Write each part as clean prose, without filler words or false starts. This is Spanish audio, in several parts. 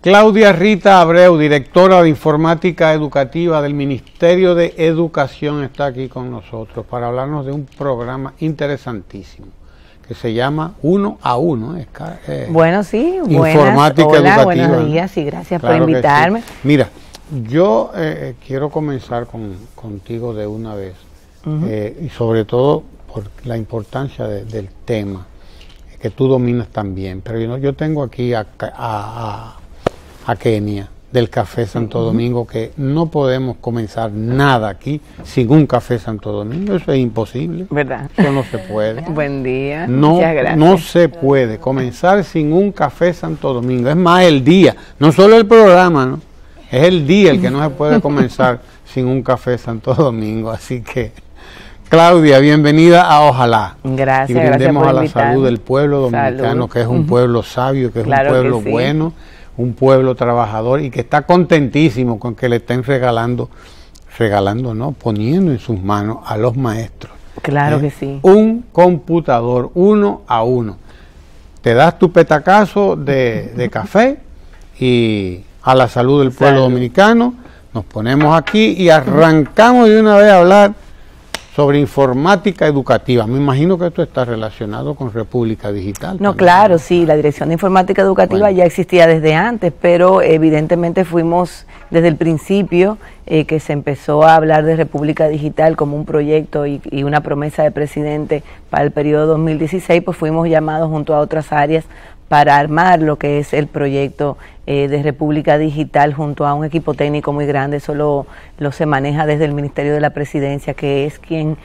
Claudia Rita Abreu, directora de Informática Educativa del Ministerio de Educación, está aquí con nosotros para hablarnos de un programa interesantísimo que se llama Uno a Uno. Bueno, sí, buenas, Informática hola, Educativa. Buenos días y gracias por invitarme. Sí. Mira, yo quiero comenzar contigo de una vez, y sobre todo por la importancia del tema que tú dominas también, pero yo tengo aquí a Kenia, del Café Santo Domingo, que no podemos comenzar nada aquí sin un Café Santo Domingo, eso es imposible, ¿verdad? Eso no se puede. Buen día, no, muchas gracias. No se puede comenzar sin un Café Santo Domingo, es más el día, no solo el programa, ¿no? Es el día el que no se puede comenzar sin un Café Santo Domingo, así que Claudia, bienvenida a Ojalá. Gracias, y brindemos a la salud del pueblo dominicano, que es un pueblo sabio, que es un pueblo bueno, un pueblo trabajador y que está contentísimo con que le estén regalando, no, poniendo en sus manos a los maestros. Claro que sí. Un computador, uno a uno. Te das tu petacazo de café y a la salud del pueblo dominicano, nos ponemos aquí y arrancamos de una vez a hablar sobre informática educativa. Me imagino que esto está relacionado con República Digital. No, también. Claro, sí, la Dirección de Informática Educativa ya existía desde antes, pero evidentemente fuimos desde el principio que se empezó a hablar de República Digital como un proyecto y una promesa de presidente para el periodo 2016, pues fuimos llamados junto a otras áreas para armar lo que es el proyecto de República Digital junto a un equipo técnico muy grande. Eso lo se maneja desde el Ministerio de la Presidencia, que es quien,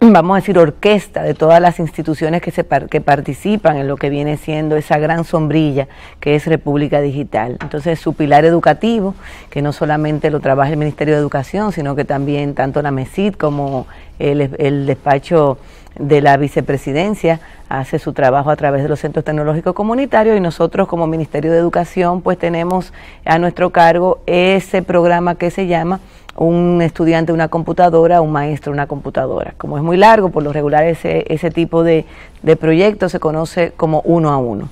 vamos a decir, orquesta de todas las instituciones que participan en lo que viene siendo esa gran sombrilla que es República Digital. Entonces, su pilar educativo, que no solamente lo trabaja el Ministerio de Educación, sino que también tanto la MESID como el despacho de la vicepresidencia hace su trabajo a través de los centros tecnológicos comunitarios, y nosotros como Ministerio de Educación pues tenemos a nuestro cargo ese programa que se llama un estudiante una computadora, un maestro una computadora. Como es muy largo, por lo regular ese tipo de proyectos se conoce como uno a uno.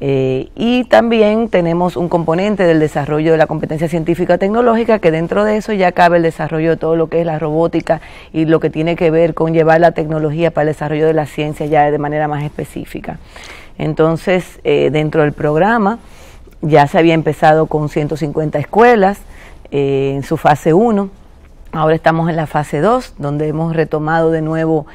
Y también tenemos un componente del desarrollo de la competencia científica tecnológica, que dentro de eso ya cabe el desarrollo de todo lo que es la robótica y lo que tiene que ver con llevar la tecnología para el desarrollo de la ciencia ya de manera más específica. Entonces, dentro del programa ya se había empezado con 150 escuelas en su fase 1, ahora estamos en la fase 2, donde hemos retomado de nuevo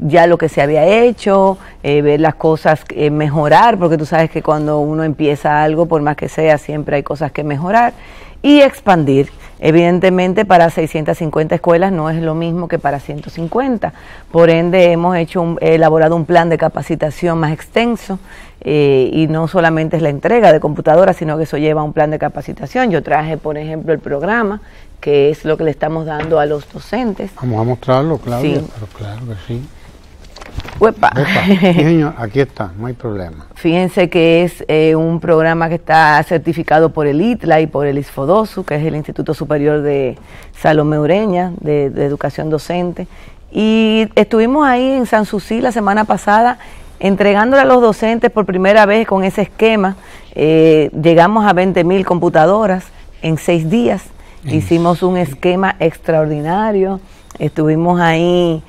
ya lo que se había hecho, ver las cosas, mejorar, porque tú sabes que cuando uno empieza algo, por más que sea, siempre hay cosas que mejorar, y expandir. Evidentemente para 650 escuelas no es lo mismo que para 150, por ende hemos hecho elaborado un plan de capacitación más extenso, y no solamente es la entrega de computadoras, sino que eso lleva a un plan de capacitación. Yo traje, por ejemplo, el programa, que es lo que le estamos dando a los docentes. Vamos a mostrarlo, Claudia, sí. Pero claro que sí. Uepa. Uepa. Señor, aquí está, no hay problema. Fíjense que es un programa que está certificado por el ITLA y por el ISFODOSU, que es el Instituto Superior de Salomé Ureña, de Educación Docente, y estuvimos ahí en Sans Souci la semana pasada, entregándole a los docentes por primera vez con ese esquema. Llegamos a 20.000 computadoras en 6 días, hicimos un esquema extraordinario, estuvimos ahí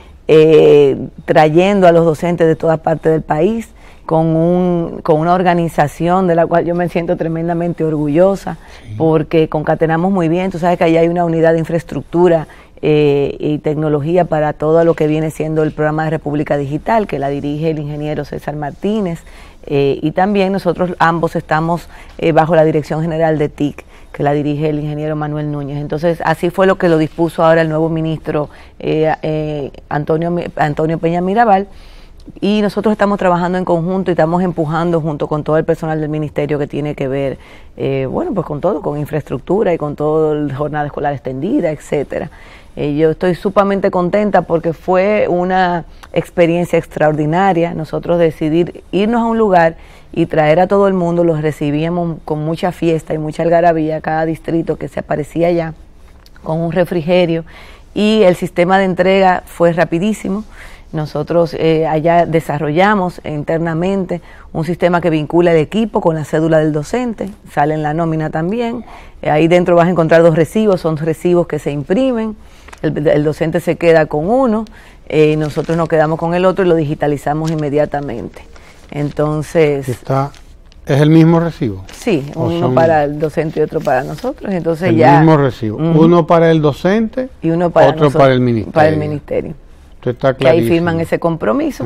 trayendo a los docentes de todas partes del país con una organización de la cual yo me siento tremendamente orgullosa, porque concatenamos muy bien. Tú sabes que ahí hay una unidad de infraestructura y tecnología para todo lo que viene siendo el programa de República Digital, que la dirige el ingeniero César Martínez, y también nosotros ambos estamos bajo la dirección general de TIC, que la dirige el ingeniero Manuel Núñez. Entonces, así fue lo que lo dispuso ahora el nuevo ministro Antonio Peña Mirabal, Y nosotros estamos trabajando en conjunto y estamos empujando junto con todo el personal del ministerio que tiene que ver, bueno, pues con todo, con infraestructura y con todo el jornada escolar extendida, etcétera. Yo estoy sumamente contenta porque fue una experiencia extraordinaria nosotros decidir irnos a un lugar y traer a todo el mundo. Los recibíamos con mucha fiesta y mucha algarabía, cada distrito que se aparecía allá con un refrigerio, y el sistema de entrega fue rapidísimo. Nosotros allá desarrollamos internamente un sistema que vincula el equipo con la cédula del docente, sale en la nómina también, ahí dentro vas a encontrar dos recibos, son recibos que se imprimen, el docente se queda con uno, nosotros nos quedamos con el otro y lo digitalizamos inmediatamente. Entonces... ¿Es el mismo recibo? Sí, uno para el docente y otro para nosotros. Entonces el mismo recibo, uno para el docente y uno para otro nosotros, para el ministerio. Para el ministerio. Está que ahí firman ese compromiso,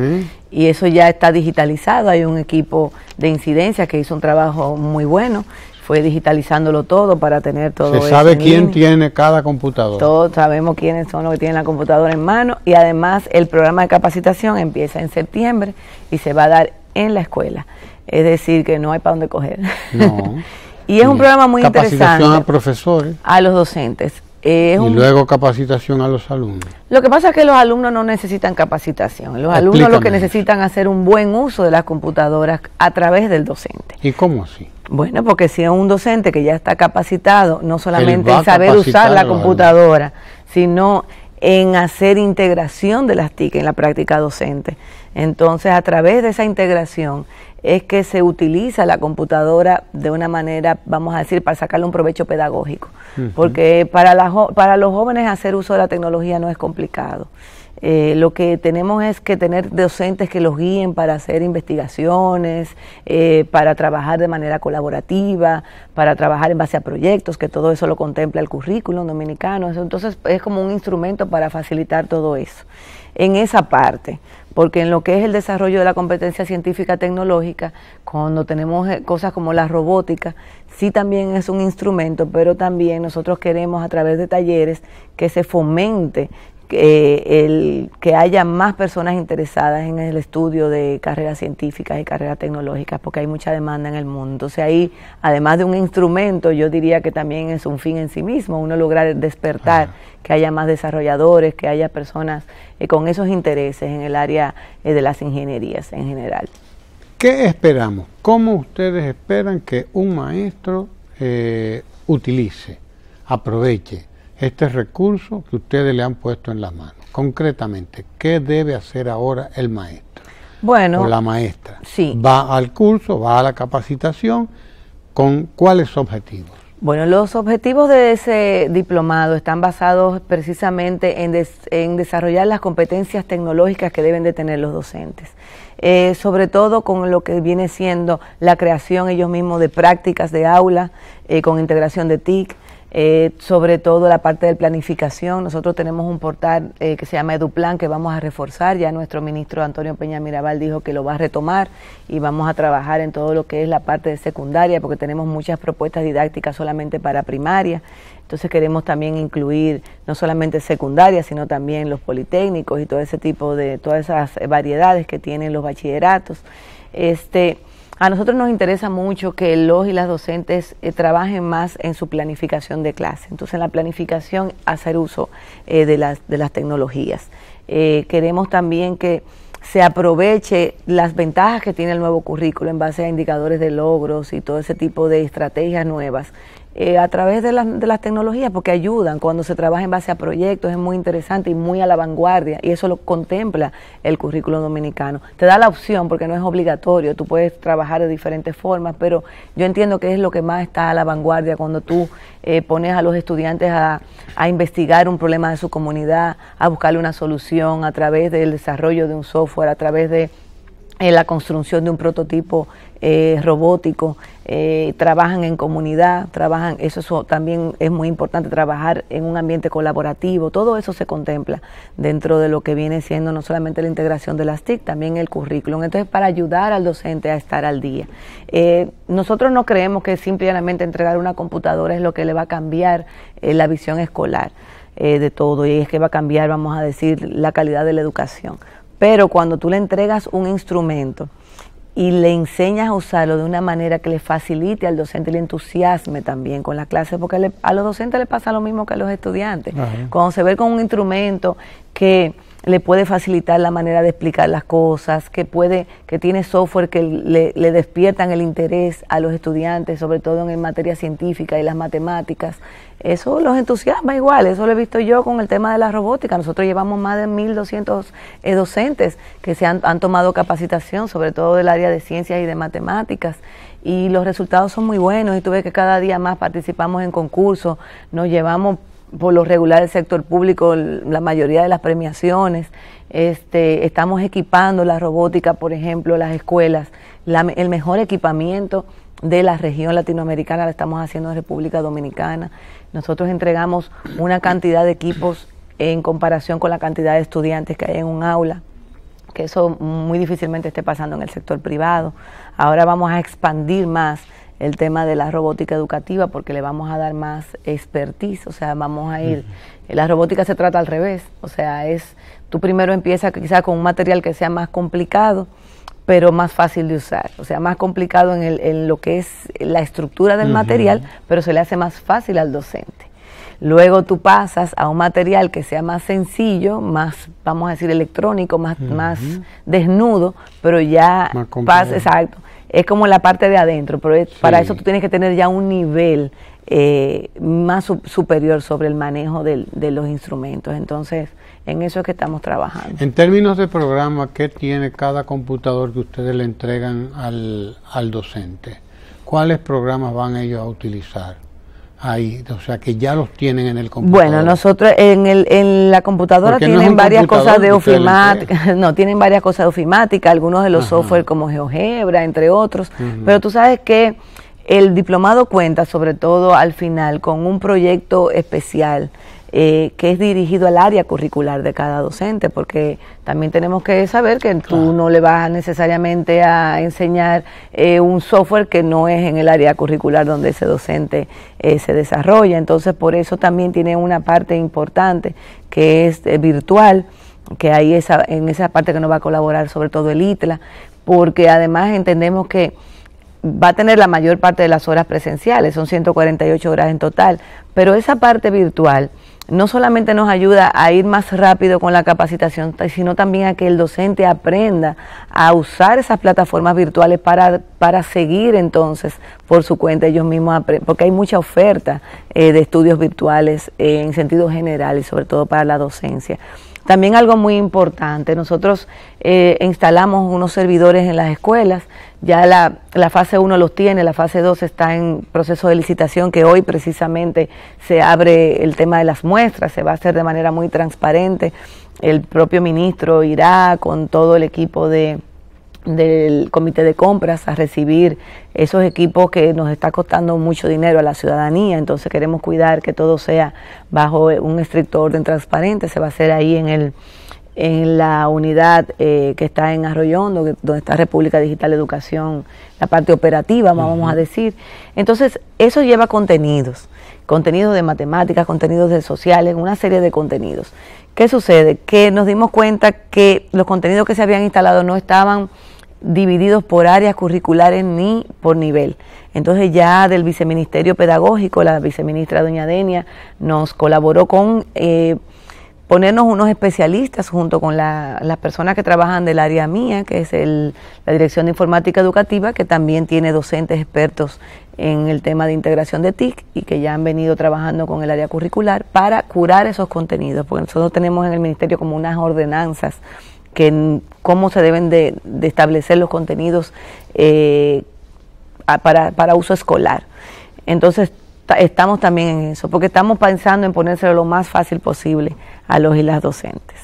y eso ya está digitalizado. Hay un equipo de incidencia que hizo un trabajo muy bueno, fue digitalizándolo todo para tener todo eso. Se sabe quién tiene cada computadora. Todos sabemos quiénes son los que tienen la computadora en mano, y además el programa de capacitación empieza en septiembre y se va a dar en la escuela. Es decir, que no hay para dónde coger. No. Y es un programa muy interesante. Capacitación a profesores. A los docentes. Y luego capacitación a los alumnos. Lo que pasa es que los alumnos no necesitan capacitación. Los alumnos lo que necesitan es hacer un buen uso de las computadoras a través del docente. ¿Y cómo así? Bueno, porque si es un docente que ya está capacitado, no solamente en saber usar la computadora, sino en hacer integración de las TIC en la práctica docente. Entonces, a través de esa integración es que se utiliza la computadora de una manera, vamos a decir, para sacarle un provecho pedagógico. Porque para los jóvenes hacer uso de la tecnología no es complicado. Lo que tenemos es que tener docentes que los guíen para hacer investigaciones, para trabajar de manera colaborativa, para trabajar en base a proyectos, que todo eso lo contempla el currículum dominicano. Entonces es como un instrumento para facilitar todo eso. En esa parte, porque en lo que es el desarrollo de la competencia científica tecnológica, cuando tenemos cosas como la robótica, sí también es un instrumento, pero también nosotros queremos a través de talleres que se fomente que haya más personas interesadas en el estudio de carreras científicas y carreras tecnológicas, porque hay mucha demanda en el mundo. O sea, ahí, además de un instrumento, yo diría que también es un fin en sí mismo, uno lograr despertar, que haya más desarrolladores, que haya personas con esos intereses en el área de las ingenierías en general. ¿Qué esperamos? ¿Cómo ustedes esperan que un maestro utilice, aproveche este recurso que ustedes le han puesto en las manos? Concretamente, ¿qué debe hacer ahora el maestro o la maestra? Va al curso, va a la capacitación, ¿con cuáles objetivos? Bueno, los objetivos de ese diplomado están basados precisamente en desarrollar las competencias tecnológicas que deben de tener los docentes. Sobre todo con lo que viene siendo la creación ellos mismos de prácticas de aula, con integración de TIC, sobre todo la parte de planificación. Nosotros tenemos un portal que se llama Eduplan, que vamos a reforzar. Ya nuestro ministro Antonio Peña Mirabal dijo que lo va a retomar y vamos a trabajar en todo lo que es la parte de secundaria, porque tenemos muchas propuestas didácticas solamente para primaria. Entonces queremos también incluir no solamente secundaria, sino también los politécnicos y todo ese tipo de, todas esas variedades que tienen los bachilleratos. A nosotros nos interesa mucho que los y las docentes trabajen más en su planificación de clase. Entonces, en la planificación, hacer uso de las tecnologías. Queremos también que se aproveche las ventajas que tiene el nuevo currículo en base a indicadores de logros y todo ese tipo de estrategias nuevas a través de las tecnologías, porque ayudan cuando se trabaja en base a proyectos. Es muy interesante y muy a la vanguardia, y eso lo contempla el currículo dominicano. Te da la opción, porque no es obligatorio, tú puedes trabajar de diferentes formas, pero yo entiendo que es lo que más está a la vanguardia cuando tú pones a los estudiantes a investigar un problema de su comunidad, a buscarle una solución a través del desarrollo de un software, a través de la construcción de un prototipo robótico. Trabajan en comunidad, trabajan, eso también es muy importante, trabajar en un ambiente colaborativo. Todo eso se contempla dentro de lo que viene siendo no solamente la integración de las TIC, también el currículum. Entonces, para ayudar al docente a estar al día. Nosotros no creemos que simplemente entregar una computadora es lo que le va a cambiar la visión escolar de todo, y es que va a cambiar, vamos a decir, la calidad de la educación. Pero cuando tú le entregas un instrumento y le enseñas a usarlo de una manera que le facilite al docente y le entusiasme también con la clase, porque a los docentes les pasa lo mismo que a los estudiantes. Ajá. Cuando se ve con un instrumento que le puede facilitar la manera de explicar las cosas, que tiene software que le despiertan el interés a los estudiantes, sobre todo en materia científica y las matemáticas, eso los entusiasma igual. Eso lo he visto yo con el tema de la robótica. Nosotros llevamos más de 1.200 docentes que se han tomado capacitación, sobre todo del área de ciencias y de matemáticas, y los resultados son muy buenos. Y tú ves que cada día más participamos en concursos, nos llevamos por lo regular del sector público la mayoría de las premiaciones. Estamos equipando la robótica, por ejemplo, las escuelas. El mejor equipamiento de la región latinoamericana lo estamos haciendo en República Dominicana. Nosotros entregamos una cantidad de equipos en comparación con la cantidad de estudiantes que hay en un aula, que eso muy difícilmente esté pasando en el sector privado. Ahora vamos a expandir más el tema de la robótica educativa, porque le vamos a dar más expertise, o sea, vamos a ir... La robótica se trata al revés, o sea, tú primero empiezas quizás con un material que sea más complicado, pero más fácil de usar, o sea, más complicado en lo que es la estructura del material, pero se le hace más fácil al docente. Luego tú pasas a un material que sea más sencillo, más, vamos a decir, electrónico, más desnudo, pero ya pasa, exacto. Es como la parte de adentro, pero para eso tú tienes que tener ya un nivel más superior sobre el manejo de los instrumentos. Entonces, en eso es que estamos trabajando. En términos de programa, ¿qué tiene cada computador que ustedes le entregan al docente? ¿Cuáles programas van ellos a utilizar ahí? O sea, que ya los tienen en el computador. Bueno, nosotros en la computadora tienen varias cosas de ofimática, algunos de los software como GeoGebra, entre otros, pero tú sabes que el diplomado cuenta sobre todo al final con un proyecto especial que es dirigido al área curricular de cada docente, porque también tenemos que saber que tú no le vas necesariamente a enseñar un software que no es en el área curricular donde ese docente se desarrolla. Entonces, por eso también tiene una parte importante que es virtual, que ahí en esa parte que nos va a colaborar sobre todo el ITLA, porque además entendemos que va a tener la mayor parte de las horas presenciales, son 148 horas en total, pero esa parte virtual no solamente nos ayuda a ir más rápido con la capacitación, sino también a que el docente aprenda a usar esas plataformas virtuales para seguir entonces por su cuenta ellos mismos, porque hay mucha oferta de estudios virtuales en sentido general y sobre todo para la docencia. También algo muy importante, nosotros instalamos unos servidores en las escuelas, ya la fase 1 los tiene, la fase 2 está en proceso de licitación, que hoy precisamente se abre el tema de las muestras, se va a hacer de manera muy transparente, el propio ministro irá con todo el equipo del comité de compras a recibir esos equipos que nos está costando mucho dinero a la ciudadanía. Entonces queremos cuidar que todo sea bajo un estricto orden transparente. Se va a hacer ahí en la unidad que está en Arroyón, donde está República Digital Educación, la parte operativa, vamos a decir. Entonces eso lleva contenidos de matemáticas, contenidos de sociales, una serie de contenidos. ¿Qué sucede? Que nos dimos cuenta que los contenidos que se habían instalado no estaban divididos por áreas curriculares ni por nivel. Entonces ya del viceministerio pedagógico, la viceministra doña Denia nos colaboró con ponernos unos especialistas junto con las personas que trabajan del área mía, que es la Dirección de Informática Educativa, que también tiene docentes expertos en el tema de integración de TIC y que ya han venido trabajando con el área curricular para curar esos contenidos, porque nosotros tenemos en el ministerio como unas ordenanzas que cómo se deben de establecer los contenidos para uso escolar. Entonces estamos también en eso, porque estamos pensando en ponérselo lo más fácil posible a los y las docentes.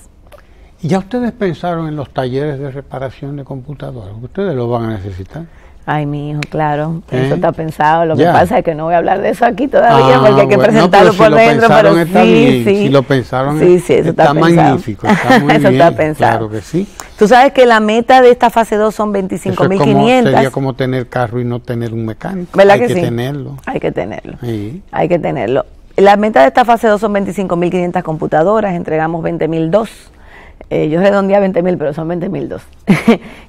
¿Y ya ustedes pensaron en los talleres de reparación de computadoras? ¿Ustedes los van a necesitar? Ay, mi hijo, claro, eso está pensado. Lo que pasa es que no voy a hablar de eso aquí todavía, porque hay que presentarlo por dentro. Pero si lo pensaron, está magnífico. Está muy eso bien, está pensado. Claro que sí. Tú sabes que la meta de esta fase 2 son 25.500. Sería como tener carro y no tener un mecánico. ¿Verdad que sí? Hay que tenerlo. Hay que tenerlo. Sí. Hay que tenerlo. La meta de esta fase 2 son 25.500 computadoras, entregamos 20.002. yo redondeé a 20.000, pero son 20.002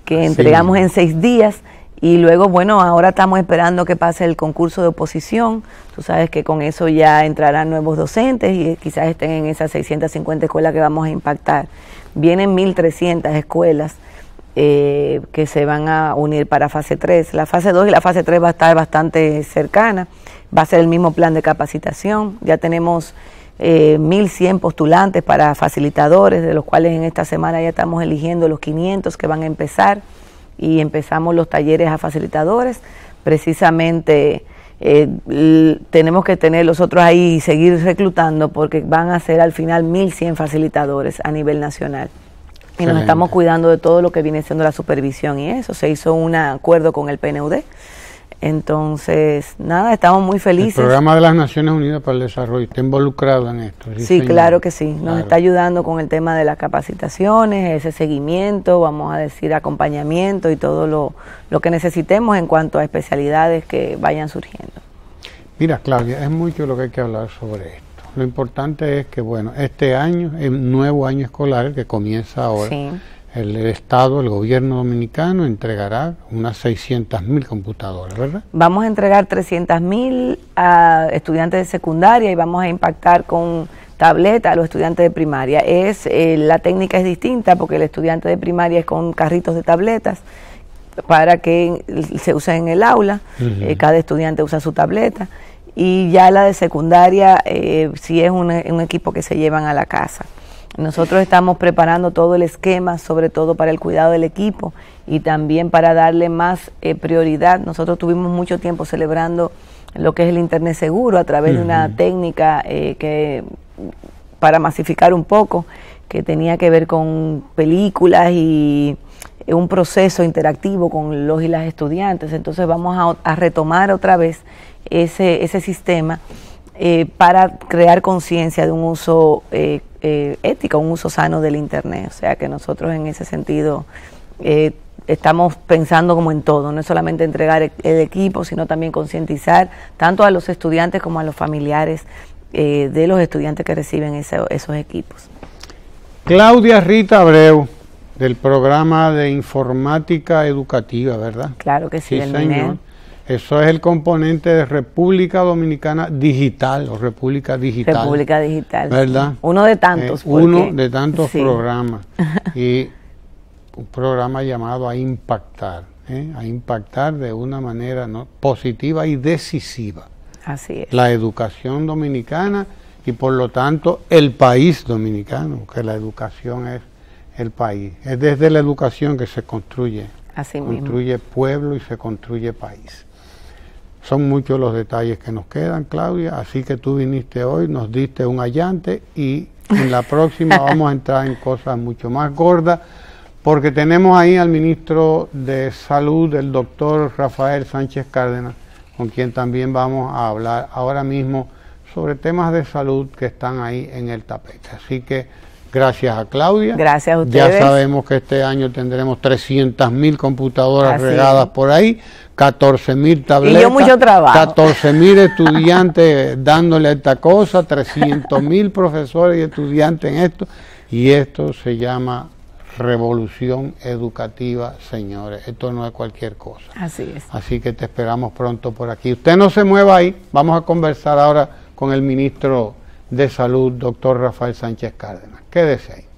que entregamos en 6 días. Y luego, bueno, ahora estamos esperando que pase el concurso de oposición. Tú sabes que con eso ya entrarán nuevos docentes y quizás estén en esas 650 escuelas que vamos a impactar. Vienen 1.300 escuelas que se van a unir para fase 3. La fase 2 y la fase 3 va a estar bastante cercana. Va a ser el mismo plan de capacitación. Ya tenemos 1.100 postulantes para facilitadores, de los cuales en esta semana ya estamos eligiendo los 500 que van a empezar. Y empezamos los talleres a facilitadores, precisamente tenemos que tener los otros ahí y seguir reclutando porque van a ser al final 1.100 facilitadores a nivel nacional. Y nos estamos cuidando de todo lo que viene siendo la supervisión y eso. Se hizo un acuerdo con el PNUD. Entonces, nada, estamos muy felices. El Programa de las Naciones Unidas para el Desarrollo está involucrado en esto. Sí, claro que sí. Nos está ayudando con el tema de las capacitaciones, ese seguimiento, vamos a decir, acompañamiento y todo lo que necesitemos en cuanto a especialidades que vayan surgiendo. Mira, Claudia, es mucho lo que hay que hablar sobre esto. Lo importante es que, bueno, este año, el nuevo año escolar, el que comienza ahora, sí, el Estado, el gobierno dominicano entregará unas 600.000 computadoras, ¿verdad? Vamos a entregar 300.000 a estudiantes de secundaria y vamos a impactar con tableta a los estudiantes de primaria. La técnica es distinta porque el estudiante de primaria es con carritos de tabletas para que se use en el aula, cada estudiante usa su tableta. Y ya la de secundaria sí es un equipo que se llevan a la casa. Nosotros estamos preparando todo el esquema, sobre todo para el cuidado del equipo y también para darle más prioridad. Nosotros tuvimos mucho tiempo celebrando lo que es el Internet seguro a través de una técnica que para masificar un poco, que tenía que ver con películas y un proceso interactivo con los y las estudiantes. Entonces vamos a retomar otra vez ese sistema para crear conciencia de un uso ético, un uso sano del Internet. O sea que nosotros en ese sentido estamos pensando como en todo, no es solamente entregar el equipo, sino también concientizar tanto a los estudiantes como a los familiares de los estudiantes que reciben esos equipos. Claudia Rita Abreu, del programa de informática educativa, ¿verdad? Claro que sí, sí, el señor. Eso es el componente de República Dominicana Digital o República Digital. República Digital, ¿verdad? Uno de tantos. Uno de tantos programas. Y un programa llamado a impactar, a impactar de una manera positiva y decisiva. Así es. La educación dominicana y por lo tanto el país dominicano, que la educación es el país. Es desde la educación que se construye. Así mismo. Se construye pueblo y se construye país. Son muchos los detalles que nos quedan, Claudia, así que tú viniste hoy, nos diste un allante y en la próxima vamos a entrar en cosas mucho más gordas, porque tenemos ahí al ministro de Salud, el doctor Rafael Sánchez Cárdenas, con quien también vamos a hablar ahora mismo sobre temas de salud que están ahí en el tapete. Así que gracias a Claudia. Gracias a ustedes. Ya sabemos que este año tendremos 300.000 computadoras regadas por ahí, 14.000 tabletas. Y yo mucho trabajo. 14.000 estudiantes dándole a esta cosa, 300.000 profesores y estudiantes en esto. Y esto se llama revolución educativa, señores. Esto no es cualquier cosa. Así es. Así que te esperamos pronto por aquí. Usted no se mueva ahí. Vamos a conversar ahora con el ministro de Salud, doctor Rafael Sánchez Cárdenas. Quédese ahí.